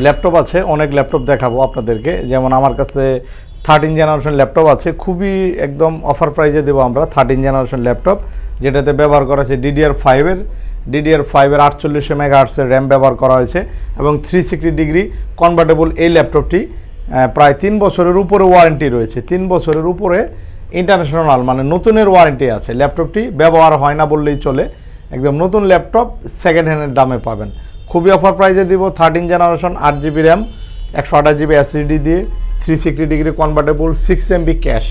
laptop आछे अनेक laptop देखाबो आपनादेरके जेमन आमार काछे 13 जेनारेशन लैपटप आछे खुबই एकदम अफार प्राइजे देबो आमरा 13 जेनारेशन लैपटप जेटाते व्यवहार करा आछे DDR5 एर DDR5 एर 48 मेगाहार्ट्ज एर रैम व्यवहार करा हयेछे एबं 360 डिग्री कन्वर्टेबल एई लैपटपटी प्राय 3 बछरेर उपरे वारेंटी रयेछे 3 बछरेर उपरे इंटरनैशनल माने नतुनेर वारेंटी आछे लैपटपटी व्यवहार हय ना बोललेई चले एकदम नतुन लैपटप सेकेंड हैंडेर दामे पाबेन खूब ही अफार प्राइजे देव 13 generation 8 GB RAM 128 GB SSD दिए 360 डिग्री कन्वर्टेबल 6 MB कैश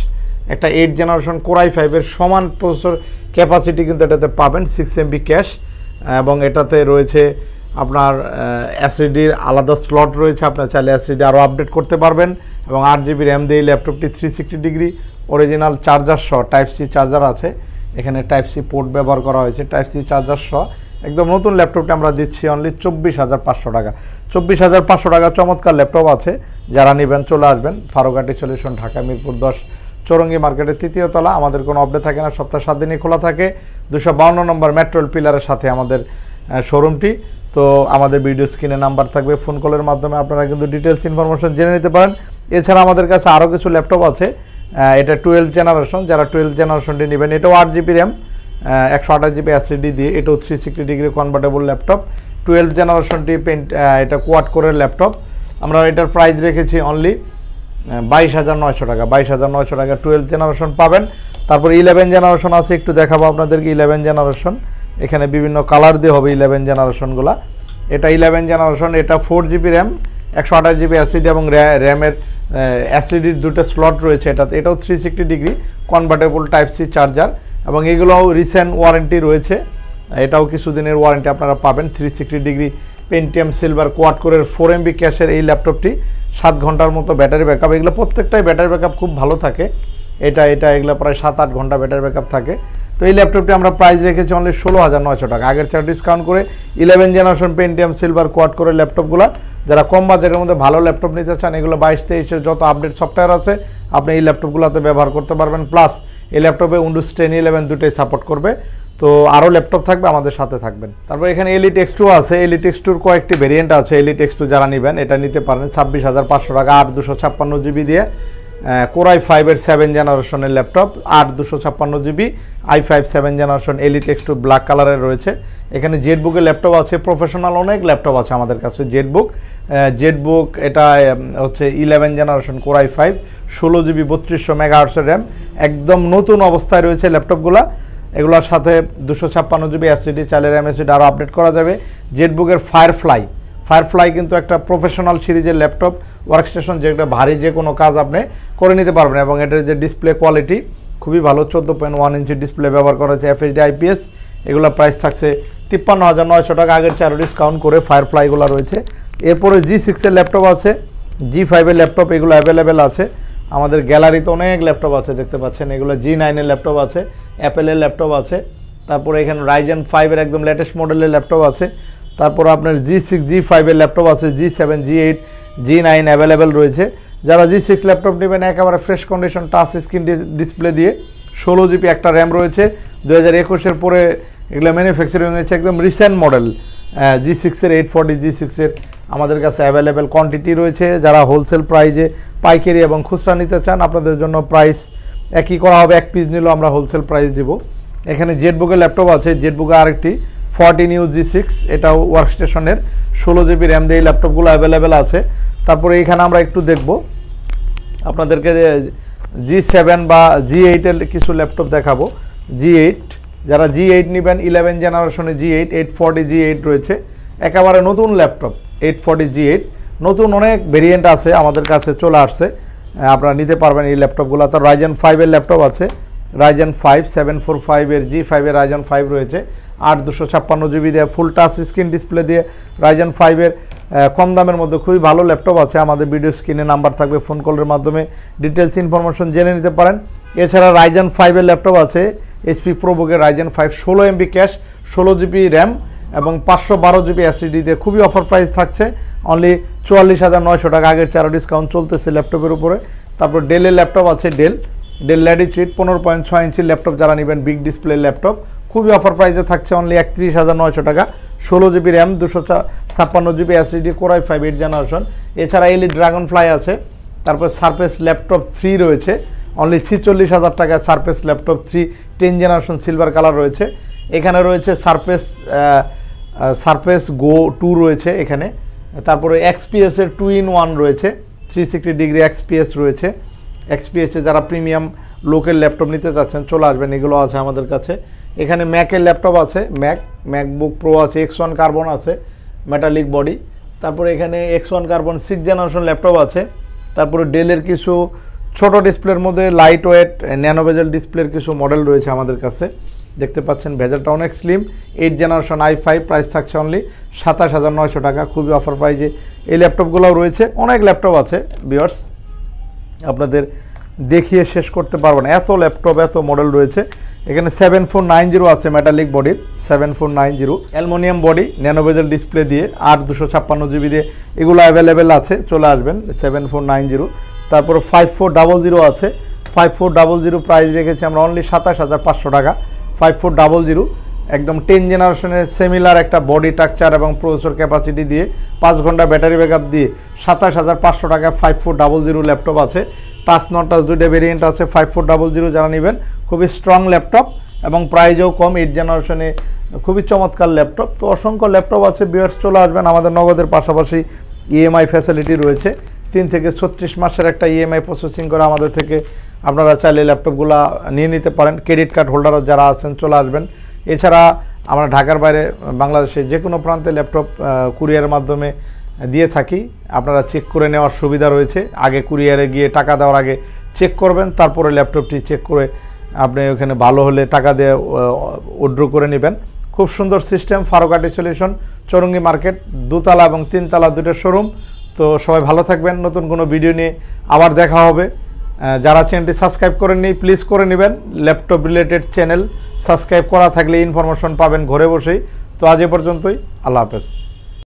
एक 8 जेनारेशन Core i5 एर समान प्रोसेसर कैपासिटी क्योंकि एटाते पाबेन 6 MB कैश एबं एटाते रयेछे आपनार SSD एर आलादा स्लट रयेछे आपनारा चाइले SSD आरो आपडेट करते पारबेन एबं 8 GB रैम दिए लैपटपटी 360 डिग्री ओरिजिनल चार्जार सह टाइप सी चार्जार आछे एखाने टाइप सी पोर्ट व्यवहार करा हयेछे टाइप सी चार्जार सह एकदम नतून लैपटपटा आमरा दिच्छी ओनलि 24,500 टाका 24,500 टाका चमत्कार लैपटप आछे जारा नेबेन चले आसबेन फारुक आईटी सल्यूशन ढाका मिरपुर 10 चौरंगी मार्केटेर 3य तला आमादेर कोनो अपडेट थाके ना सप्ताह 7 दिनই খোলা থাকে 252 নম্বর মেট্রো পিলারের সাথে আমাদের শোরুমটি তো আমাদের ভিডিও স্ক্রিনে নাম্বার থাকবে ফোন কলের মাধ্যমে আপনারা কিন্তু ডিটেইলস ইনফরমেশন জেনে নিতে পারেন এছাড়া আমাদের কাছে আরো কিছু ল্যাপটপ আছে এটা 12 জেনারেশন যারা 12 জেনারেশনটি নেবেন এটাও 8 GB RAM 128 GB SSD दिए एट 360 डिग्री कन्वर्टेबल लैपटप 12 जेनारेशनटी पेंट एट क्वाड कोर लैपटप हमें यटार प्राइस रेखे ऑनलि 22,900 टाका 22,900 टाका 12 जेनारेशन पाबेन तारपर 11 जेनारेशन आछे एकटू देखाबो आपनादेरके 11 जेनारेशन एखाने विभिन्न कलर दिए होबे 11 जेनारेशनगुला एटा 11 जेनारेशन एटा 4 GB रैम 128 GB SSD एबं रैमेर SSD दुइटा स्लट रयेछे एटाते एटाओ 360 degree convertible type C charger এবং এগুলোও রিসেন্ট ওয়ারেন্টি রয়েছে এটাও কিছুদিনের ওয়ারেন্টি আপনারা পাবেন 360 ডিগ্রি পেন্টিয়াম সিলভার কোয়াড কোরের 4 MB ক্যাশের এই ল্যাপটপটি 7 ঘন্টার মতো ব্যাটারি ব্যাকআপ এগুলো প্রত্যেকটাই ব্যাটারি ব্যাকআপ খুব ভালো থাকে এটা এটা এগুলো প্রায় 7-8 ঘন্টা ব্যাটারি ব্যাকআপ থাকে তো এই ল্যাপটপটি আমরা প্রাইস রেখেছি অনলি 16,900 টাকা আগের চার ডিসকাউন্ট করে 11 জেনারেশন পেন্টিয়াম সিলভার কোয়াড কোরের ল্যাপটপগুলো যারা কম বাজেটের মধ্যে ভালো ল্যাপটপ নিতে চান এগুলো 22-23 এর যত আপডেট সফটওয়্যার আছে আপনি এই ল্যাপটপগুলোতে ব্যবহার করতে পারবেন প্লাস এই ল্যাপটপে উইন্ডোজ 10-11 দুটোই সাপোর্ট করবে তো আরও ল্যাপটপ থাকবে আমাদের সাথে থাকবেন তারপর এখানে Elite X2 আছে Elite X2 এর কয়েকটি ভেরিয়েন্ট আছে Elite X2 যারা নেবেন এটা নিতে পারেন 26,500 টাকা 8/256 GB দিয়ে Core i5 এর 7 জেনারেশনের ল্যাপটপ 8/256 GB i5 7 জেনারেশন Elite X2 ব্ল্যাক কালারে রয়েছে এখানে ZedBook এর ল্যাপটপ আছে প্রফেশনাল অনেক ল্যাপটপ আছে আমাদের কাছে ZedBook এটা হচ্ছে 11 generation Core i5 16 GB 3200 megahertz RAM একদম নতুন অবস্থায় রয়েছে ল্যাপটপগুলো এগুলোর সাথে 256 GB SSD চালের MSD আরও আপডেট করা যাবে ZedBook এর FireFly কিন্তু একটা প্রফেশনাল সিরিজের ল্যাপটপ ওয়ার্কস্টেশন যেটা ভারী যে কোনো কাজ আপনি করে নিতে পারবেন এবং এটার যে ডিসপ্লে কোয়ালিটি খুবই ভালো 14.1 ইঞ্চি ডিসপ্লে ব্যবহার করা হয়েছে FHD IPS এগুলো প্রাইস থাকছে 53,900 টাকা আগের চারও ডিসকাউন্ট করে FireFly গুলো রয়েছে এরপরে G6 এর ল্যাপটপ আছে G5 এর ল্যাপটপ এগুলো अवेलेबल আছে আমাদের গ্যালারিতে অনেক ল্যাপটপ আছে দেখতে পাচ্ছেন এগুলো G9 এর ল্যাপটপ আছে Apple এর ল্যাপটপ আছে তারপরে এখানে Ryzen 5 এর একদম লেটেস্ট মডেলের ল্যাপটপ আছে তারপর আপনার G6 G5 এর ল্যাপটপ আছে G7 G8 G9 अवेलेबल রয়েছে যারা G6 ল্যাপটপ নেবেন একেবারে fresh condition touch screen display দিয়ে 16 GB একটা RAM রয়েছে 2021 এর পরে এগুলো ম্যানুফ্যাকচারিং হয়েছে একদম রিসেন্ট মডেল G6 এর 840 G6 এর আমাদের কাছে अवेलेबल কোয়ান্টিটি রয়েছে যারা হোলসেল প্রাইজে পাইকারি এবং খুচরা নিতে চান আপনাদের জন্য প্রাইস একই করা হবে এক পিস নিলেও আমরা হোলসেল প্রাইস দেব এখানে ZedBook এর ল্যাপটপ আছে ZedBook এর আরেকটি 40U G6 এটাও ওয়ার্কস্টেশনের 16 GB RAM দিয়ে ল্যাপটপগুলো अवेलेबल আছে তারপরে এখানে আমরা একটু দেখব আপনাদেরকে G7 বা G8 এর কিছু ল্যাপটপ দেখাবো G8 যারা G8 নেবেন 11 জেনারেশনের G8 840 G8 রয়েছে একেবারে নতুন ল্যাপটপ 840 G8 নতুন অনেক ভেরিয়েন্ট আছে আমাদের কাছে চলে আসছে আপনারা নিতে পারবেন এই ল্যাপটপগুলো তো Ryzen 5 এর ল্যাপটপ আছে Ryzen 5 745 এর G5 এর Ryzen 5 রয়েছে 8/256 GB দিয়ে ফুল টাচ স্ক্রিন ডিসপ্লে দিয়ে Ryzen 5 এর কম দামের মধ্যে খুবই ভালো ল্যাপটপ আছে আমাদের ভিডিও স্ক্রিনে নাম্বার থাকবে ফোন কলের মাধ্যমে ডিটেইলস ইনফরমেশন জেনে নিতে পারেন এছাড়া Ryzen 5 এর ল্যাপটপ আছে HP ProBook এর Ryzen 5 16 MB cache 16 GB RAM এবং 512 GB SSD দিয়ে খুবই অফার প্রাইস থাকছে অনলি 44,900 টাকা আগের চারও ডিসকাউন্ট চলতেছে ল্যাপটপের উপরে তারপর Dell এর ল্যাপটপ আছে Dell Latitude 15.6 ইঞ্চি ল্যাপটপ যারা নেবেন বিগ ডিসপ্লে ল্যাপটপ খুবই অফার প্রাইসে থাকছে অনলি 31,900 টাকা 16 GB RAM 256 GB SSD Core i5 8 generation এছাড়া Elite Dragonfly আছে তারপর Surface Laptop 3 রয়েছে only 46000 টাকায় Surface Laptop 3 10 generation silver color রয়েছে এখানে রয়েছে Surface Go 2 রয়েছে এখানে তারপরে XPS এর 2-in-1 রয়েছে 360 degree XPS রয়েছে XPS এ যারা প্রিমিয়াম লোকাল ল্যাপটপ নিতে যাচ্ছেন চলে আসবেন এগুলো আছে আমাদের কাছে এখানে ম্যাকের ল্যাপটপ আছে ম্যাকবুক প্রো আছে X1 Carbon আছে মেটালিক বডি তারপরে এখানে X1 Carbon 6 জেনারেশন ল্যাপটপ আছে তারপরে ডেলের কিছু ছোট ডিসপ্লের মধ্যে লাইটওয়েট ন্যানো বেজেল ডিসপ্লের কিছু মডেল রয়েছে আমাদের কাছে দেখতে পাচ্ছেন Blazer Town Slim 8 generation i5 price থাকছে অনলি 27900 টাকা খুবই অফার প্রাইজে এই ল্যাপটপগুলোও রয়েছে অনেক ল্যাপটপ আছে ভিউয়ার্স আপনাদের देखिए शेष करते पारबो ना एतो लैपटप एतो मॉडल রয়েছে এখানে 7490 আছে metallic body 7490 aluminium body nano bezel display দিয়ে 8256 জিবি দিয়ে এগুলা अवेलेबल আছে চলে আসবেন 7490 তারপর 5400 আছে 5400 প্রাইস রেখেছি আমরা অনলি 27500 টাকা 5400 একদম 10 জেনারেশনের সিমিলার একটা বডি স্ট্রাকচার এবং প্রসেসর ক্যাপাসিটি দিয়ে 5 ঘন্টা ব্যাটারি ব্যাকআপ দিয়ে 27500 টাকা 5400 ল্যাপটপ আছে টাচ নট টাচ দুটো ভেরিয়েন্ট আছে 5400 যারা নেবেন খুবই স্ট্রং ল্যাপটপ এবং প্রাইসও কম 8 জেনারেশনে খুবই চমৎকার ল্যাপটপ তো অসংখ্য ল্যাপটপ আছে ভিউয়ার্স চলে আসবেন আমাদের নগদের পাশাপাশি ইএমআই ফ্যাসিলিটি রয়েছে 3 থেকে 36 মাসের একটা ইএমআই প্রসেসিং করে আমাদের থেকে আপনারা চাইলে ল্যাপটপগুলো নিয়ে নিতে পারেন ক্রেডিট কার্ড হোল্ডার যারা আছেন চলে আসবেন এছাড়া আমরা ঢাকার বাইরে বাংলাদেশে যে কোনো প্রান্তে ল্যাপটপ কুরিয়ারের মাধ্যমে দিয়ে থাকি আপনারা চেক করে নেওয়ার সুবিধা রয়েছে আগে কুরিয়ারে গিয়ে টাকা দেওয়ার আগে চেক করবেন তারপরে ল্যাপটপটি চেক করে আপনি ওখানে ভালো হলে টাকা দিয়ে অর্ডার করে নেবেন খুব সুন্দর system Farooq IT solution Chowrangi market দোতলা এবং তিনতলা দুটো শোরুম তো সবাই ভালো থাকবেন নতুন কোনো ভিডিও নিয়ে আবার দেখা হবে যারা চ্যানেলটি সাবস্ক্রাইব করেননি প্লিজ করে নেবেন ল্যাপটপ রিলেটেড চ্যানেল সাবস্ক্রাইব করা থাকলে ইনফরমেশন পাবেন ঘরে বসেই তো আজ এ পর্যন্তই আল্লাহ হাফেজ